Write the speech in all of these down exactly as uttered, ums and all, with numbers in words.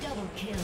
Double kill.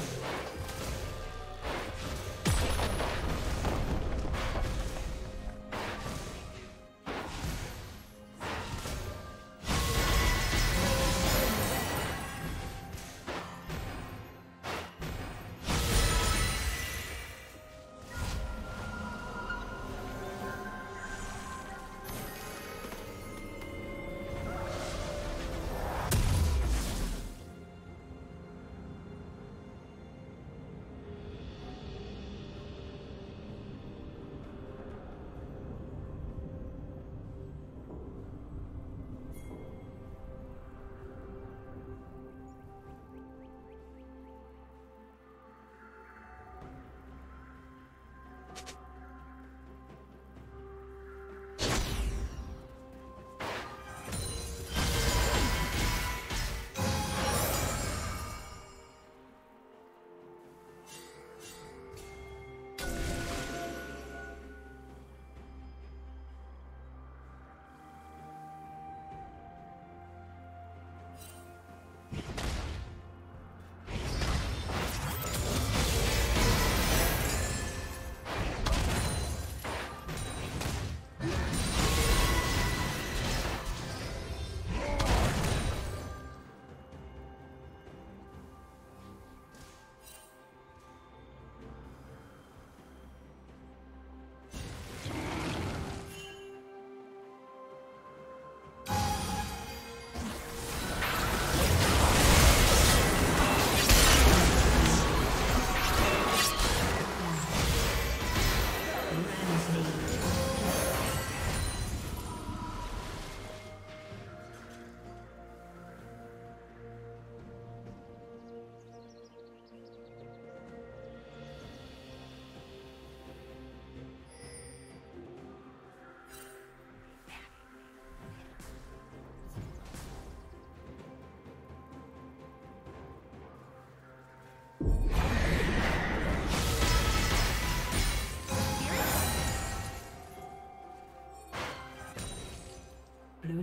Blue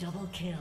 Double kill.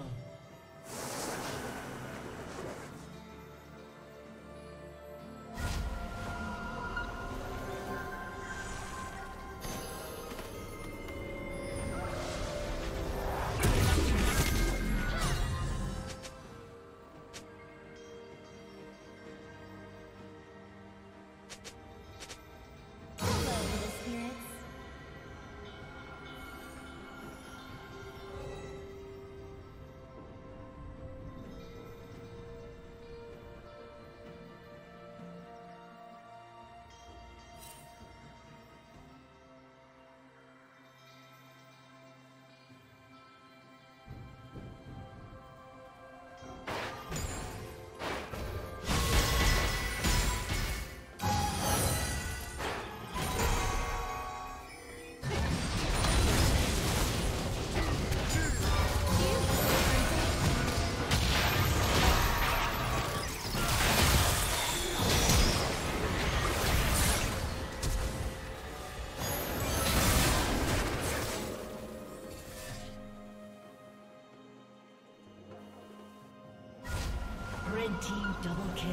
Double kill.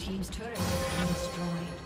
Team's turret has been destroyed.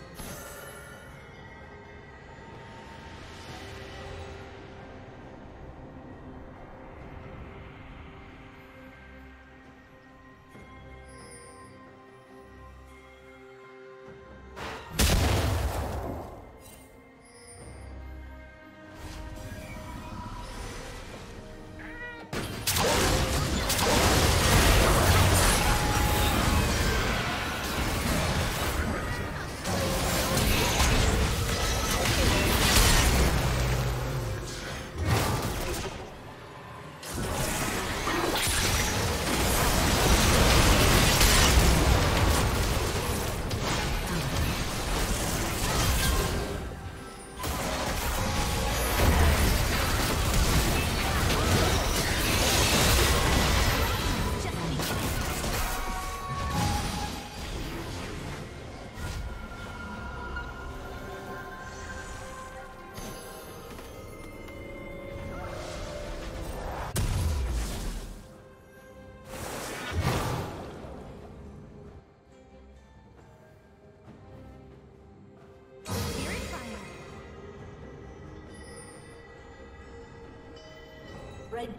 Red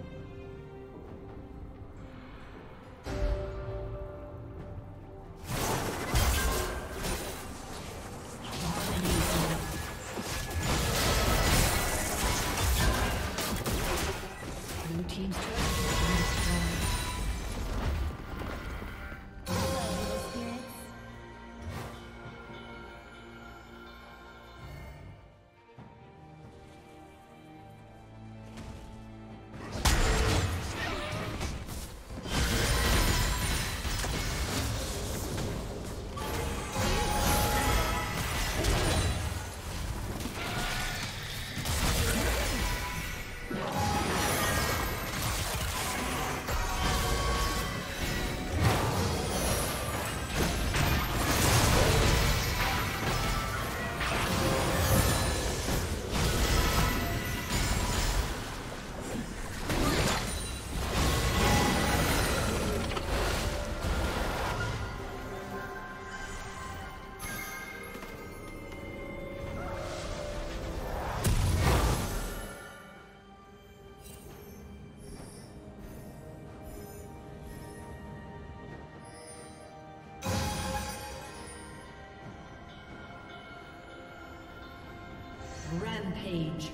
Rampage.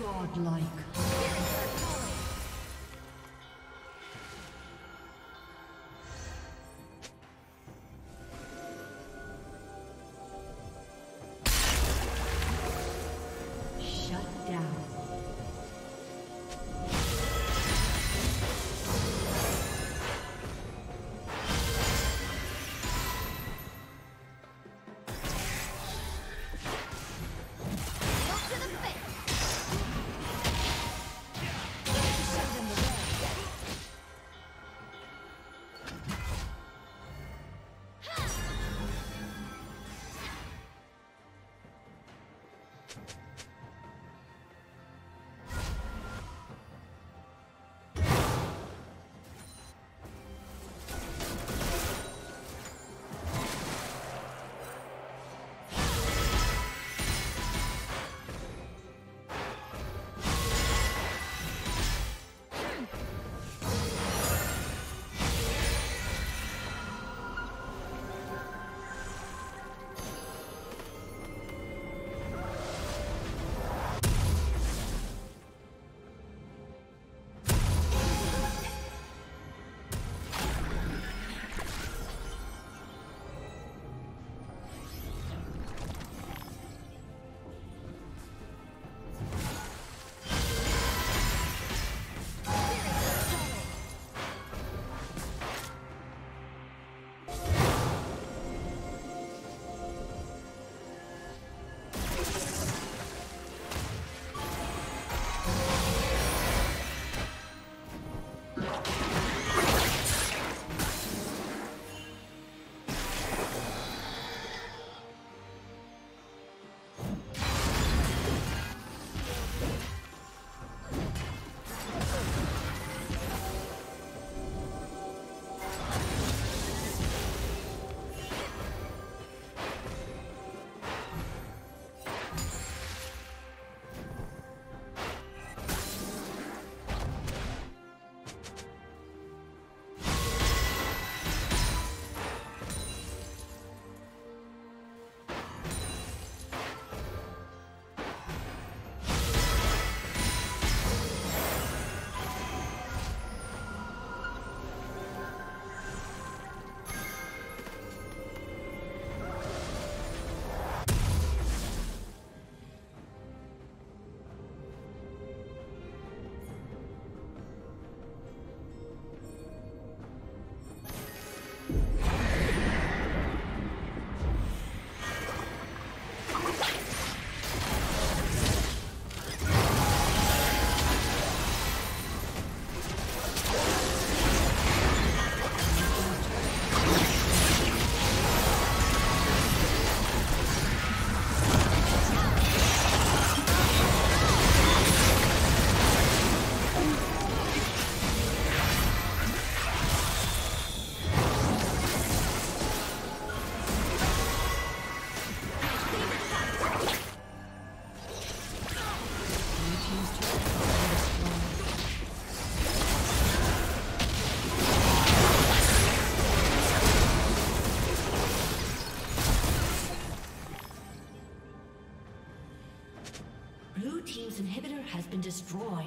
Godlike. Destroyed.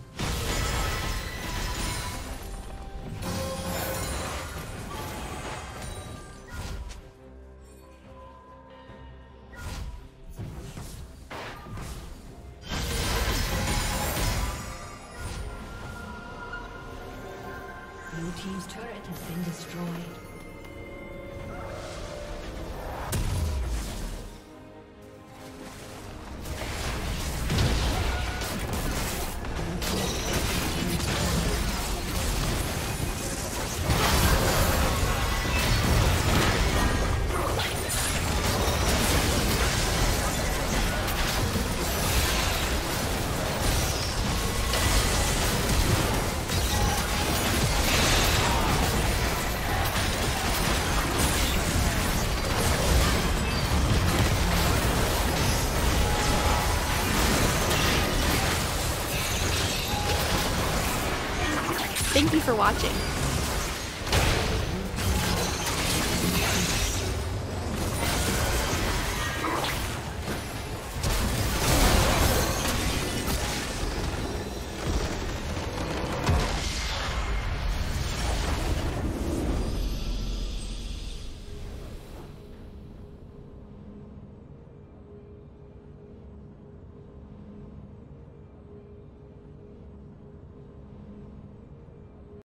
Blue team's turret has been destroyed. Thank you for watching.